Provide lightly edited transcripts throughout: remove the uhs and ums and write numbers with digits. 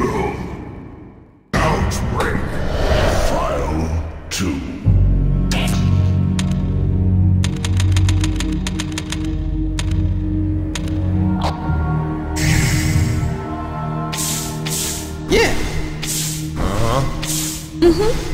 Evil Outbreak File 2. Yeah. Uh-huh. Mm-hmm.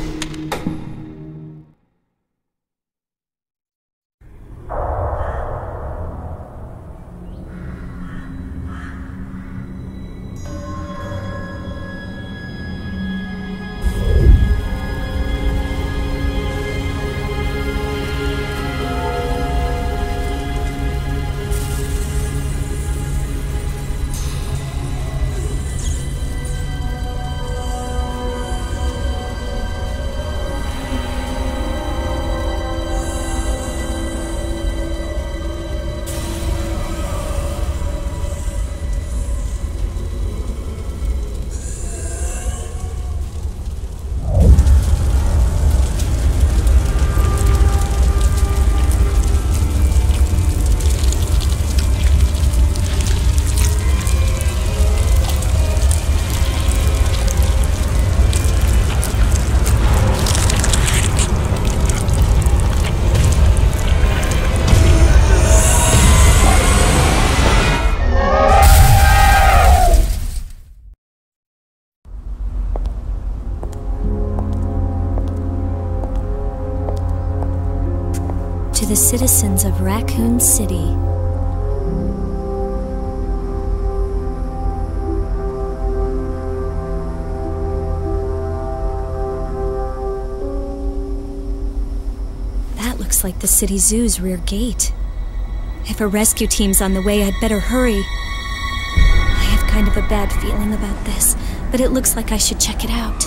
The citizens of Raccoon City. That looks like the city zoo's rear gate. If a rescue team's on the way, I'd better hurry. I have kind of a bad feeling about this, but it looks like I should check it out.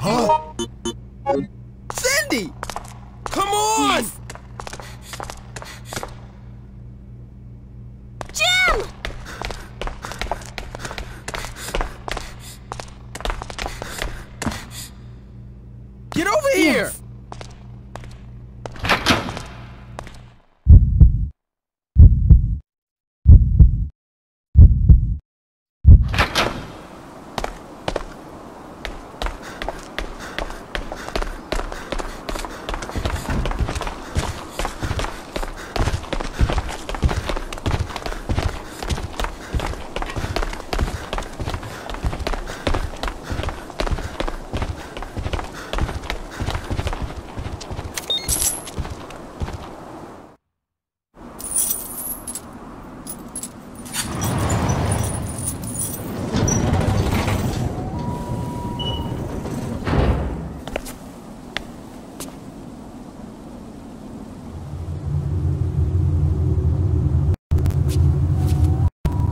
Huh? Cindy! Come on! Jim! Get over here!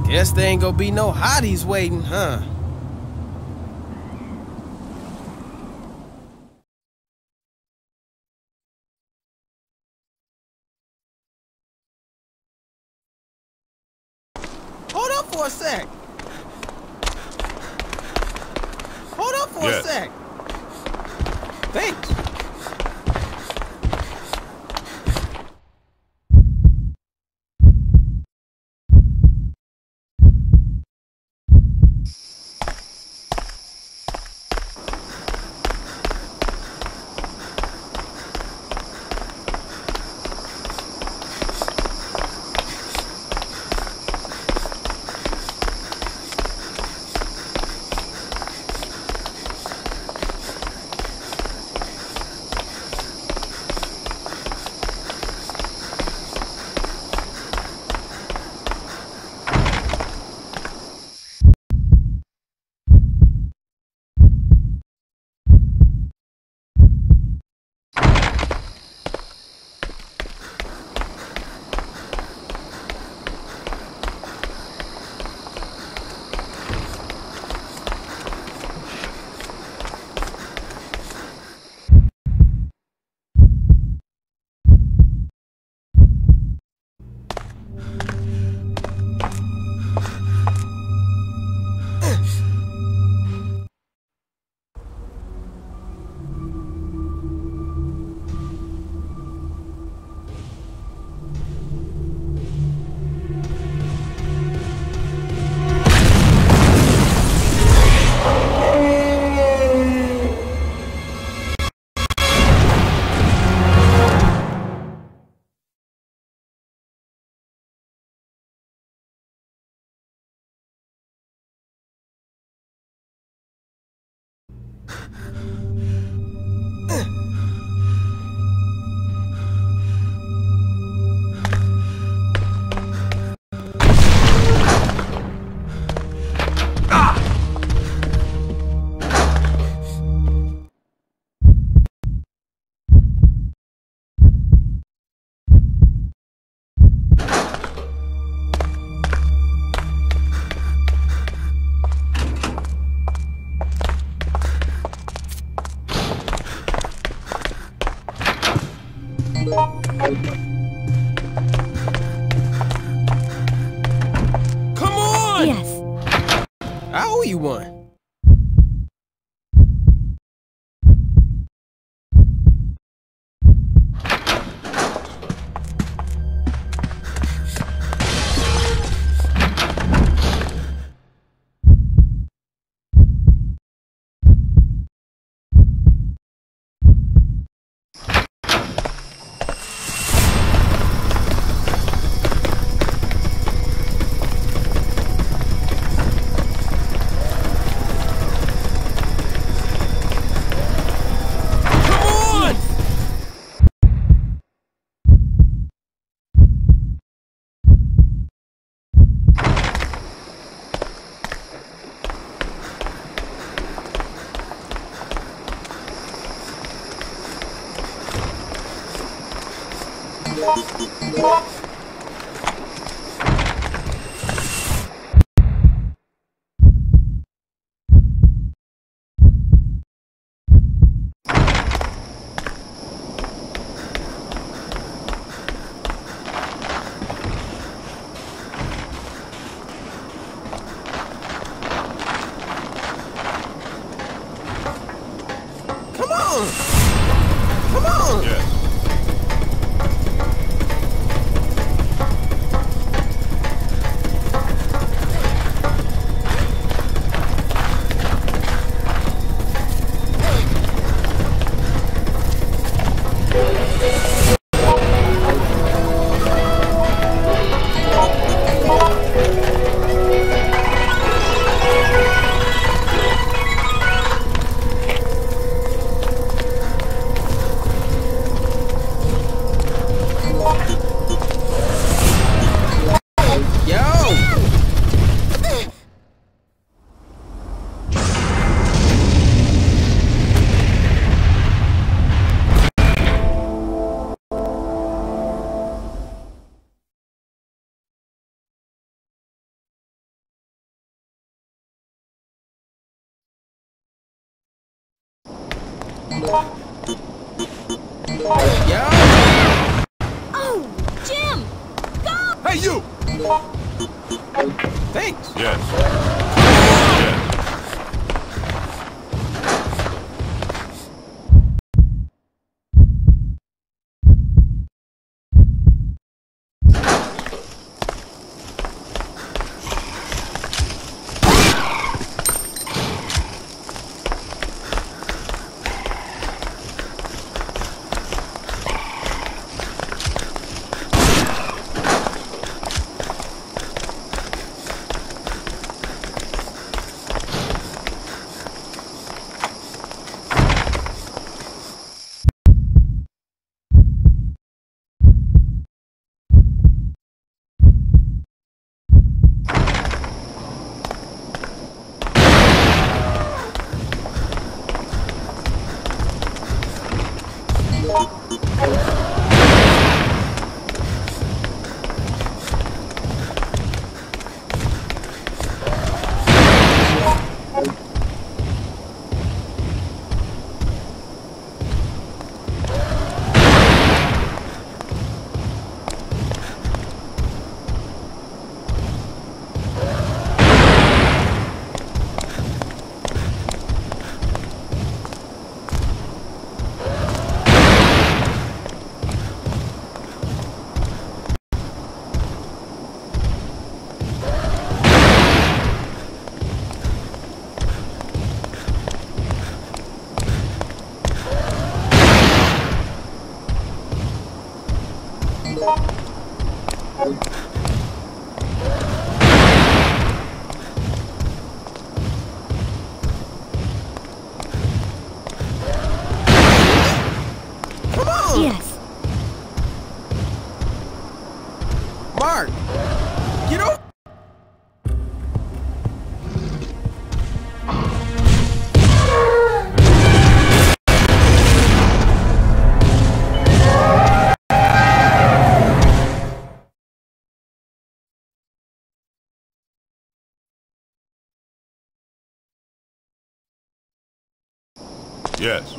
Guess there ain't gonna be no hotties waiting, huh? Hold up for a sec. Thanks. Yes.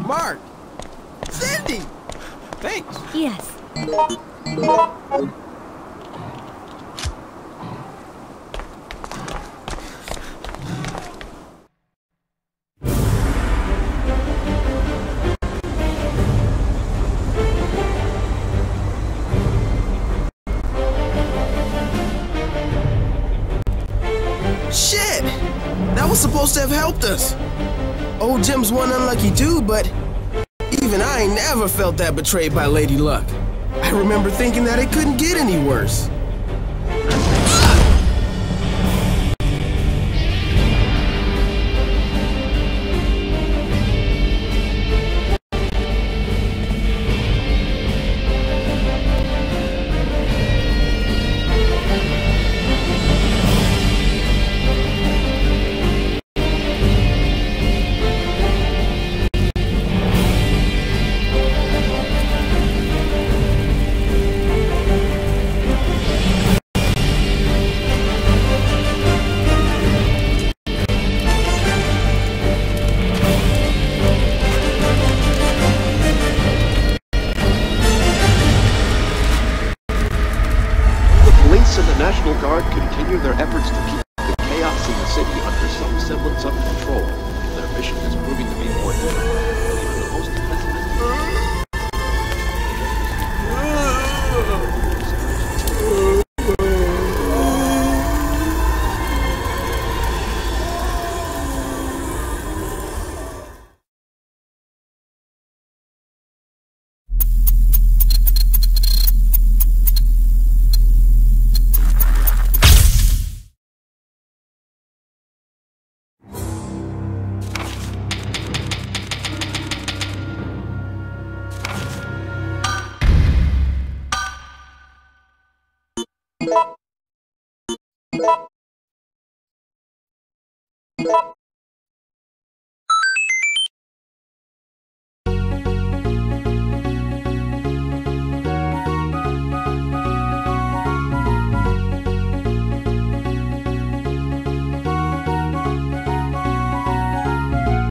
Mark! Cindy! Thanks. Yes. Shit! That was supposed to have helped us. Old Jim's one unlucky dude, but even I ain't never felt that betrayed by Lady Luck. I remember thinking that it couldn't get any worse.